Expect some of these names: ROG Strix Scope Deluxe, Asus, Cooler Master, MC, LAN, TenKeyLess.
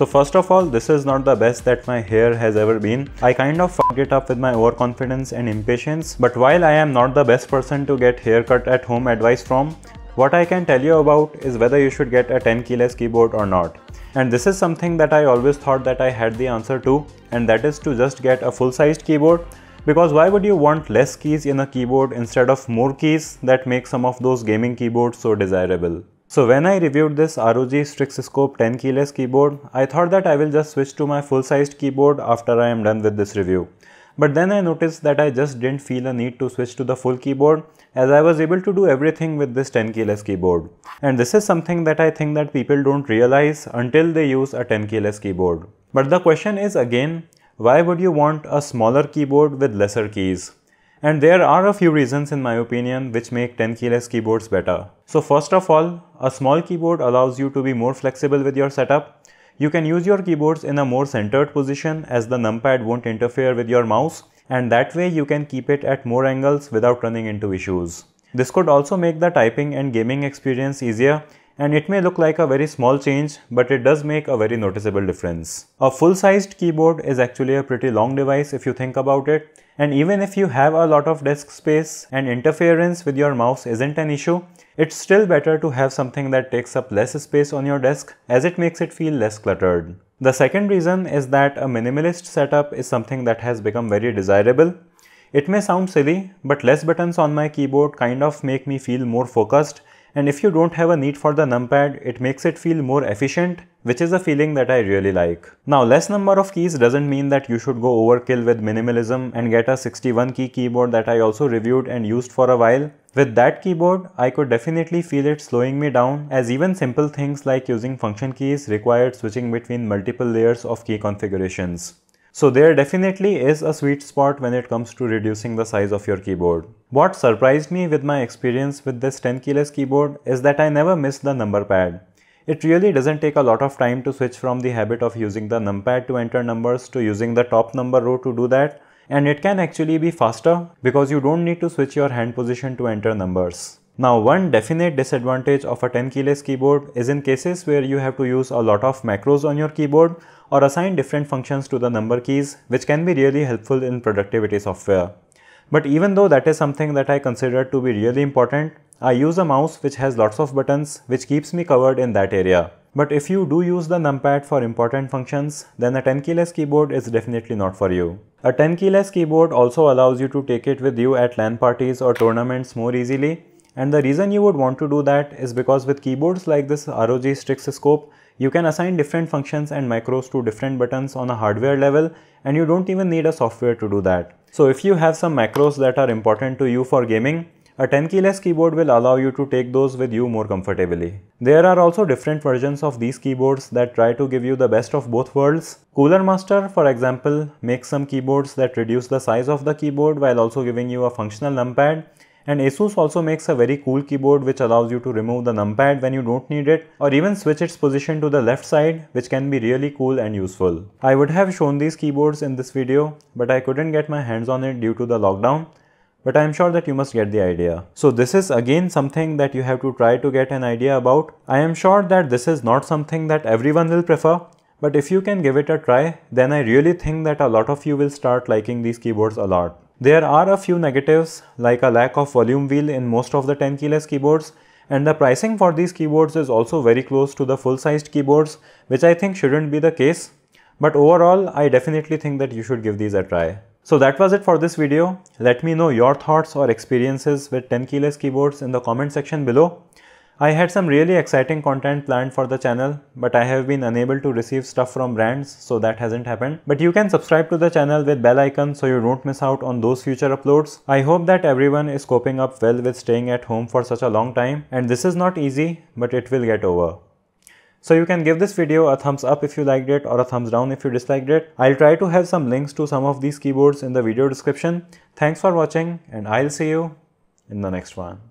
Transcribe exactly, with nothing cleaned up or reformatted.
So first of all, this is not the best that my hair has ever been. I kind of fucked it up with my overconfidence and impatience. But while I am not the best person to get haircut at home advice from, what I can tell you about is whether you should get a TenKeyLess keyboard or not. And this is something that I always thought that I had the answer to, and that is to just get a full-sized keyboard. Because why would you want less keys in a keyboard instead of more keys that make some of those gaming keyboards so desirable? So when I reviewed this R O G Strix Scope TenKeyLess keyboard, I thought that I will just switch to my full-sized keyboard after I am done with this review. But then I noticed that I just didn't feel a need to switch to the full keyboard, as I was able to do everything with this TenKeyLess keyboard. And this is something that I think that people don't realize until they use a TenKeyLess keyboard. But the question is again, why would you want a smaller keyboard with lesser keys? And there are a few reasons in my opinion which make TenKeyLess keyboards better. So first of all, a small keyboard allows you to be more flexible with your setup. You can use your keyboards in a more centered position as the numpad won't interfere with your mouse, and that way you can keep it at more angles without running into issues. This could also make the typing and gaming experience easier, and it may look like a very small change, but it does make a very noticeable difference. A full-sized keyboard is actually a pretty long device if you think about it, and even if you have a lot of desk space and interference with your mouse isn't an issue, it's still better to have something that takes up less space on your desk, as it makes it feel less cluttered. The second reason is that a minimalist setup is something that has become very desirable. It may sound silly, but less buttons on my keyboard kind of make me feel more focused. And if you don't have a need for the numpad, it makes it feel more efficient, which is a feeling that I really like. Now, less number of keys doesn't mean that you should go overkill with minimalism and get a sixty-one key keyboard that I also reviewed and used for a while. With that keyboard, I could definitely feel it slowing me down, as even simple things like using function keys required switching between multiple layers of key configurations. So there definitely is a sweet spot when it comes to reducing the size of your keyboard. What surprised me with my experience with this TenKeyLess keyboard is that I never missed the number pad. It really doesn't take a lot of time to switch from the habit of using the numpad to enter numbers to using the top number row to do that, and it can actually be faster because you don't need to switch your hand position to enter numbers. Now, one definite disadvantage of a TenKeyLess keyboard is in cases where you have to use a lot of macros on your keyboard or assign different functions to the number keys, which can be really helpful in productivity software. But even though that is something that I consider to be really important, I use a mouse which has lots of buttons, which keeps me covered in that area. But if you do use the numpad for important functions, then a TenKeyLess keyboard is definitely not for you. A TenKeyLess keyboard also allows you to take it with you at LAN parties or tournaments more easily. And the reason you would want to do that is because with keyboards like this R O G Strix Scope, you can assign different functions and macros to different buttons on a hardware level, and you don't even need a software to do that. So if you have some macros that are important to you for gaming, a TenKeyLess keyboard will allow you to take those with you more comfortably. There are also different versions of these keyboards that try to give you the best of both worlds. Cooler Master, for example, makes some keyboards that reduce the size of the keyboard while also giving you a functional numpad. And Asus also makes a very cool keyboard which allows you to remove the numpad when you don't need it, or even switch its position to the left side, which can be really cool and useful. I would have shown these keyboards in this video, but I couldn't get my hands on it due to the lockdown. But I'm sure that you must get the idea. So this is again something that you have to try to get an idea about. I am sure that this is not something that everyone will prefer, but if you can give it a try, then I really think that a lot of you will start liking these keyboards a lot. There are a few negatives, like a lack of volume wheel in most of the TenKeyLess keyboards, and the pricing for these keyboards is also very close to the full-sized keyboards, which I think shouldn't be the case. But overall, I definitely think that you should give these a try. So that was it for this video. Let me know your thoughts or experiences with TenKeyLess keyboards in the comment section below. I had some really exciting content planned for the channel, but I have been unable to receive stuff from brands, so that hasn't happened. But you can subscribe to the channel with bell icon so you don't miss out on those future uploads. I hope that everyone is coping up well with staying at home for such a long time, and this is not easy, but it will get over. So you can give this video a thumbs up if you liked it, or a thumbs down if you disliked it. I'll try to have some links to some of these keyboards in the video description. Thanks for watching, and I'll see you in the next one.